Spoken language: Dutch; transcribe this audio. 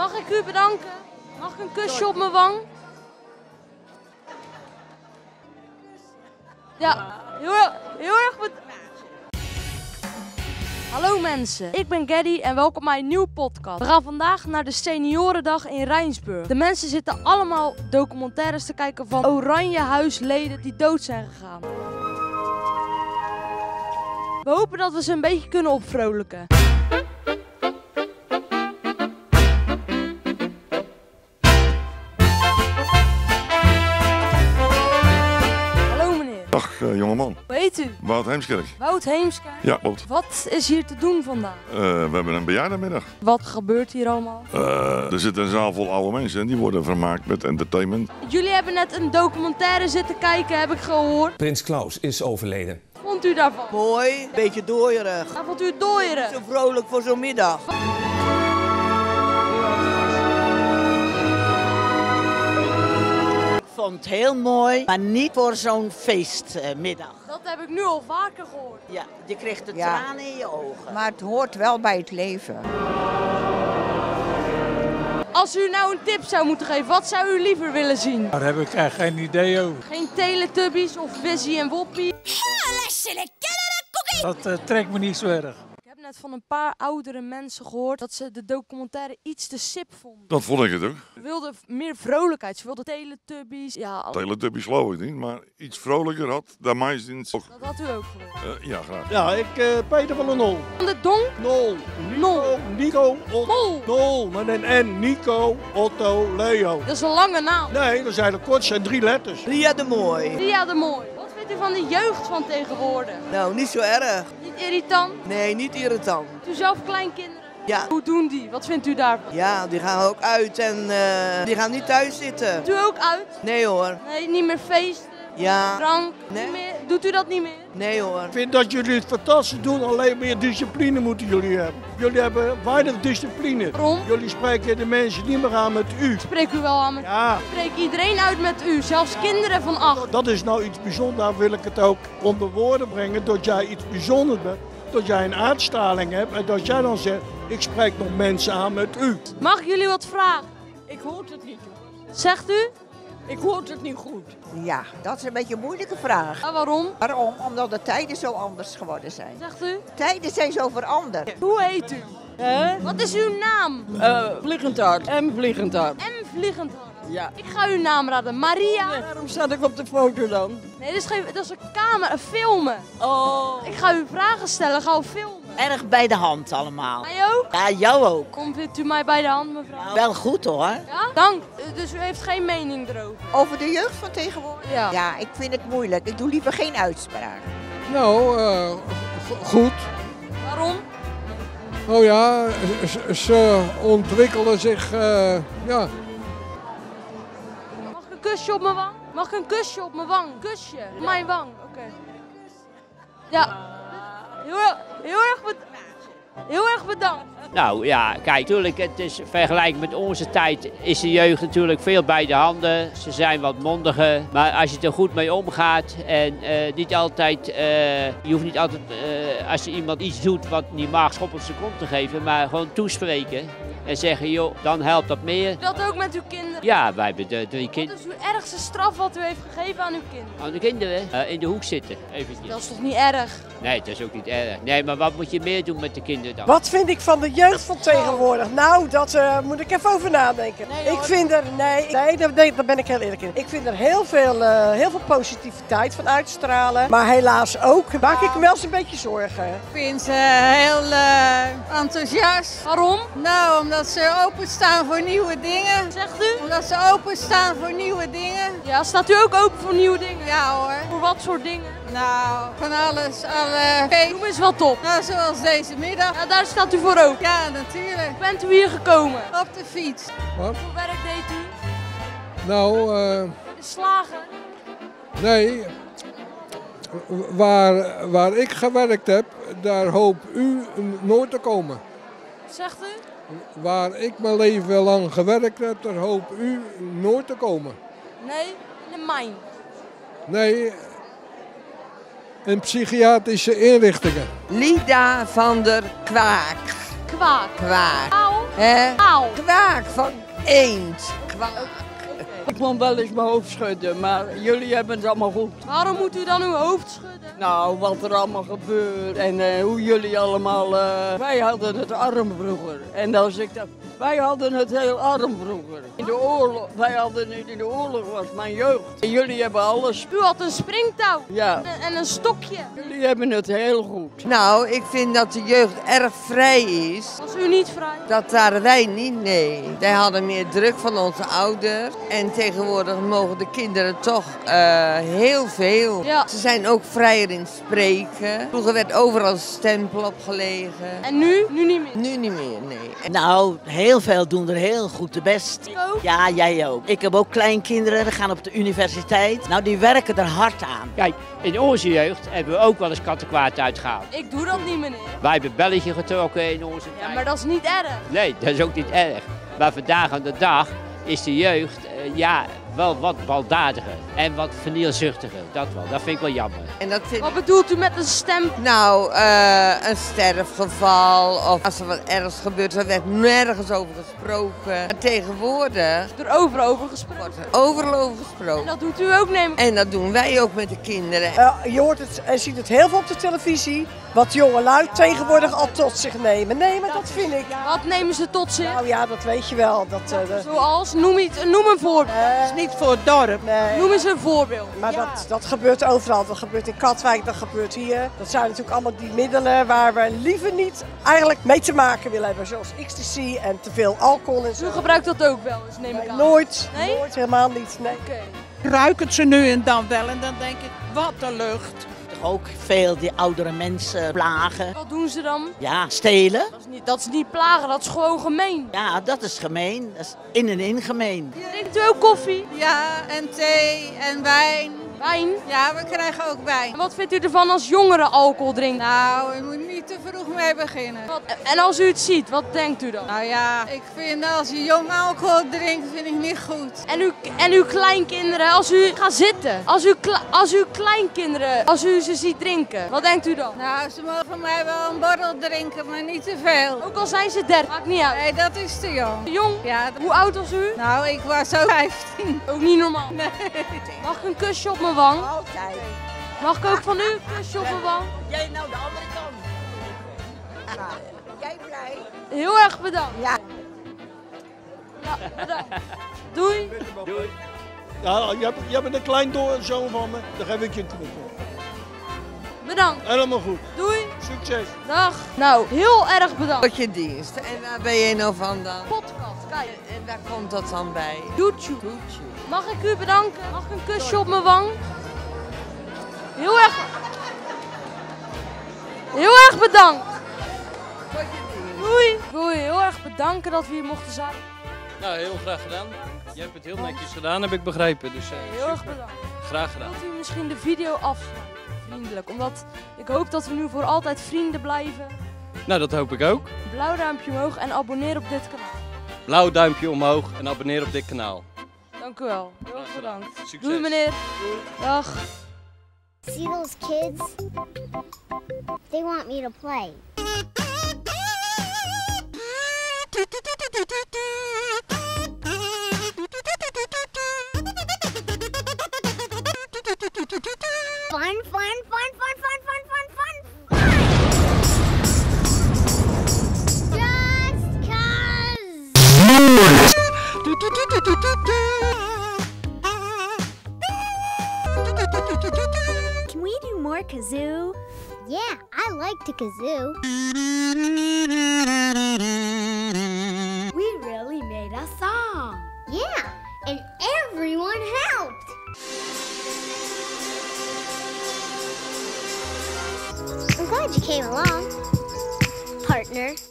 Mag ik u bedanken? Mag ik een kusje op mijn wang? Ja, heel erg bedankt. Hallo mensen, ik ben Geddy en welkom bij een nieuwe podcast. We gaan vandaag naar de seniorendag in Rijnsburg. De mensen zitten allemaal documentaires te kijken van Oranje Huisleden die dood zijn gegaan. We hopen dat we ze een beetje kunnen opvrolijken. Jongeman. Hoe heet u? Wout Heemskerk. Wout Heemskerk? Ja, klopt. Wat is hier te doen vandaag? We hebben een bejaardenmiddag. Wat gebeurt hier allemaal? Er zit een zaal vol oude mensen en die worden vermaakt met entertainment. Jullie hebben net een documentaire zitten kijken, heb ik gehoord. Prins Klaus is overleden. Wat vond u daarvan? Mooi, een beetje dooierig. Wat vond u dooierig? Zo vrolijk voor zo'n middag. Ik vond het heel mooi, maar niet voor zo'n feestmiddag. Dat heb ik nu al vaker gehoord. Ja, je kreeg de tranen in je ogen. Maar het hoort wel bij het leven. Als u nou een tip zou moeten geven, wat zou u liever willen zien? Daar heb ik echt geen idee over. Geen Teletubbies of Wizzy en Woppie? Dat trekt me niet zo erg. Ik heb net van een paar oudere mensen gehoord dat ze de documentaire iets te sip vonden. Dat vond ik het ook. Ze wilden meer vrolijkheid, ze wilden Teletubbies. Ja, Teletubbies geloof ik niet, maar iets vrolijker had de meisjes. Dat had u ook gehoord? Ja, graag. Ja, ik Peter van de Nol. Van de Donk? Nol. Nol. Nico. Nol. Nol. Met een N. Nico, Otto, Leo. Dat is een lange naam. Nee, dat zijn er kort, zijn 3 letters. Ria de Mooi. Ria de Mooi. Van de jeugd van tegenwoordig? Nou, niet zo erg. Niet irritant? Nee, niet irritant. U zelf kleinkinderen? Ja. Hoe doen die? Wat vindt u daarvan? Ja, die gaan ook uit en die gaan niet thuis zitten. Doet u ook uit? Nee hoor. Nee, niet meer feesten? Ja. Drank? Nee. Niet meer. Doet u dat niet meer? Nee hoor. Ik vind dat jullie het fantastisch doen, alleen meer discipline moeten jullie hebben. Jullie hebben weinig discipline. Waarom? Jullie spreken de mensen niet meer aan met u. Ik spreek u wel aan met u. Ja. Ik spreek iedereen uit met u, zelfs kinderen van 8. Dat is nou iets bijzonders, daar wil ik het ook onder woorden brengen, dat jij iets bijzonders bent. Dat jij een uitstraling hebt en dat jij dan zegt, ik spreek nog mensen aan met u. Mag ik jullie wat vragen? Ik hoor het niet. Zegt u? Ik hoor het niet goed. Ja, dat is een beetje een moeilijke vraag. En waarom? Waarom? Omdat de tijden zo anders geworden zijn. Zegt u? Tijden zijn zo veranderd. Hoe heet u? Wat is uw naam? Vliegentaar. M. Vliegentaar. M. Vliegentaar. Ja. Ik ga uw naam raden. Maria. Nee, waarom sta ik op de foto dan? Nee, dat is een camera, filmen. Oh. Ik ga u vragen stellen, ga u filmen. Erg bij de hand allemaal. Mij ook? Ja, jou ook. Komt u mij bij de hand, mevrouw? Nou, wel goed hoor. Ja? Dank. Dus u heeft geen mening erover? Over de jeugd van tegenwoordig? Ja. Ja, ik vind het moeilijk. Ik doe liever geen uitspraak. Nou, goed. Waarom? Nou ja, ze ontwikkelen zich, ja. Mag ik een kusje op mijn wang? Mag ik een kusje op mijn wang? Kusje? Ja. Op mijn wang, oké. Ja. Heel erg bedankt. Nou ja, kijk, natuurlijk, het is vergelijking met onze tijd is de jeugd natuurlijk veel bij de handen. Ze zijn wat mondiger, maar als je er goed mee omgaat en niet altijd, je hoeft niet altijd als je iemand iets doet wat niet mag, schop op zijn kont te geven, maar gewoon toespreken en zeggen, joh, dan helpt dat meer. Dat ook met uw kinderen? Ja, wij hebben de 3 kinderen. Wat is uw ergste straf wat u heeft gegeven aan uw kinderen? Aan de kinderen? In de hoek zitten, eventjes. Dat is toch niet erg? Nee, dat is ook niet erg. Nee, maar wat moet je meer doen met de kinderen dan? Wat vind ik van de jeugd van tegenwoordig? Nou, dat moet ik even over nadenken. Nee, ik vind er, daar ben ik heel eerlijk in. Ik vind er heel veel positiviteit van uitstralen. Maar helaas ook, maak ik me wel eens een beetje zorgen. Ik vind ze heel enthousiast. Waarom? Nou, omdat ze openstaan voor nieuwe dingen. Zegt u? Omdat ze openstaan voor nieuwe dingen. Ja, staat u ook open voor nieuwe dingen? Ja hoor. Voor wat soort dingen? Nou, van alles, Noem eens wat op. Nou, zoals deze middag. Ja, daar staat u voor ook. Ja, natuurlijk. Bent u hier gekomen? Op de fiets. Wat? Hoeveel werk deed u? Nou, Slagen? Nee. Waar ik gewerkt heb, daar hoopt u nooit te komen. Zegt u? Waar ik mijn leven lang gewerkt heb, daar hoopt u nooit te komen. Nee, in de mijn. Nee. En psychiatrische inrichtingen. Lida van der Kwaak. Kwaak. Kwaak. Kwaak van eend. Kwaak. Ik kon wel eens mijn hoofd schudden, maar jullie hebben het allemaal goed. Waarom moet u dan uw hoofd schudden? Nou, wat er allemaal gebeurt en hoe jullie allemaal... Wij hadden het arm vroeger. En dan zeg ik dat... Wij hadden het heel arm vroeger. In de oorlog, wij hadden het in de oorlog, was mijn jeugd. En jullie hebben alles. U had een springtouw. Ja. En een stokje. Jullie hebben het heel goed. Nou, ik vind dat de jeugd erg vrij is. Was u niet vrij? Dat waren wij niet, nee. Wij hadden meer druk van onze ouders. En tegenwoordig mogen de kinderen toch heel veel. Ja. Ze zijn ook vrijer in spreken. Vroeger werd overal een stempel opgelegen. En nu? Nu niet meer? Nu niet meer, nee. En nou, heel veel doen er heel goed de best. Ja, jij ook. Ik heb ook kleinkinderen, die gaan op de universiteit. Nou, die werken er hard aan. Kijk, in onze jeugd hebben we ook wel eens kattenkwaad uitgehaald. Ik doe dat niet, meneer. Wij hebben belletje getrokken in onze tijd. Ja, maar dat is niet erg. Nee, dat is ook niet erg. Maar vandaag aan de dag is de jeugd, ja... wel wat baldadiger en wat vernielzuchtiger, dat wel. Dat vind ik wel jammer. En dat vind... Wat bedoelt u met een stem? Nou, een sterfgeval of als er wat ergs gebeurt, er werd nergens over gesproken. Maar tegenwoordig... Er over gesproken. Wordt er overal over gesproken. En dat doet u ook, neem ik. En dat doen wij ook met de kinderen. Je hoort het en ziet het heel veel op de televisie, wat jongelui tegenwoordig al tot zich nemen. Nee, maar dat vind ik. Wat nemen ze tot zich? Nou ja, dat weet je wel. Zoals, noem een voorbeeld. Niet voor het dorp. Nee. Noem eens een voorbeeld. Maar ja, dat gebeurt overal. Dat gebeurt in Katwijk, dat gebeurt hier. Dat zijn natuurlijk allemaal die middelen waar we liever niet eigenlijk mee te maken willen hebben. Zoals XTC en te veel alcohol en zo. U gebruikt dat ook wel eens, neem ik aan? Nooit. Nee? Nooit, helemaal niet. Nee. Okay. Ik ruik het ze nu en dan wel en dan denk ik, wat een lucht. Ook veel die oudere mensen plagen. Wat doen ze dan? Ja, stelen. Dat is niet plagen, dat is gewoon gemeen. Ja, dat is gemeen. Dat is in en in gemeen. Drinkt u ook koffie? Ja, en thee en wijn. Wijn? Ja, we krijgen ook wijn. En wat vindt u ervan als jongeren alcohol drinken? Nou, je moet niet te vroeg mee beginnen. En als u het ziet, wat denkt u dan? Nou ja, ik vind als je jong alcohol drinkt, vind ik niet goed. En uw kleinkinderen, als u gaat zitten, als u ze ziet drinken, wat denkt u dan? Nou, ze mogen van mij wel een borrel drinken, maar niet te veel. Ook al zijn ze 30, maakt niet uit. Nee, dat is te jong. Te jong? Ja. Hoe oud was u? Nou, ik was ook 15. Ook niet normaal? Nee. Mag ik een kusje op mijn wang? Altijd. Mag ik ook van u een kusje op mijn wang? Jij nou de andere kant. Ja, jij blij? Heel erg bedankt. Ja. Ja, bedankt. Doei. Doei. Ja, jij bent een klein zoon van me, dan geef ik je een knuffel. Bedankt. Helemaal goed. Doei. Succes. Dag. Nou, heel erg bedankt. Tot je dienst. En waar ben je nou vandaan? Podcast, kijk. En daar komt dat dan bij. Doetje. Mag ik u bedanken? Mag ik een kusje op mijn wang? Heel erg bedankt. Tot je dienst. Doei. Ik wil je heel erg bedanken dat we hier mochten zijn. Nou, heel graag gedaan. Je hebt het heel netjes gedaan, heb ik begrepen. Dus, heel erg bedankt. Graag gedaan. Wilt u misschien de video afsluiten? Vriendelijk, omdat ik hoop dat we nu voor altijd vrienden blijven. Nou, dat hoop ik ook. Blauw duimpje omhoog en abonneer op dit kanaal. Blauw duimpje omhoog en abonneer op dit kanaal. Dank u wel. Heel erg bedankt. Succes. Doei meneer. Doei. Dag. See those kids? They want me to play. Can we do more kazoo? Yeah, I like to kazoo. We really made a song. Yeah, and everyone helped. I'm glad you came along, partner.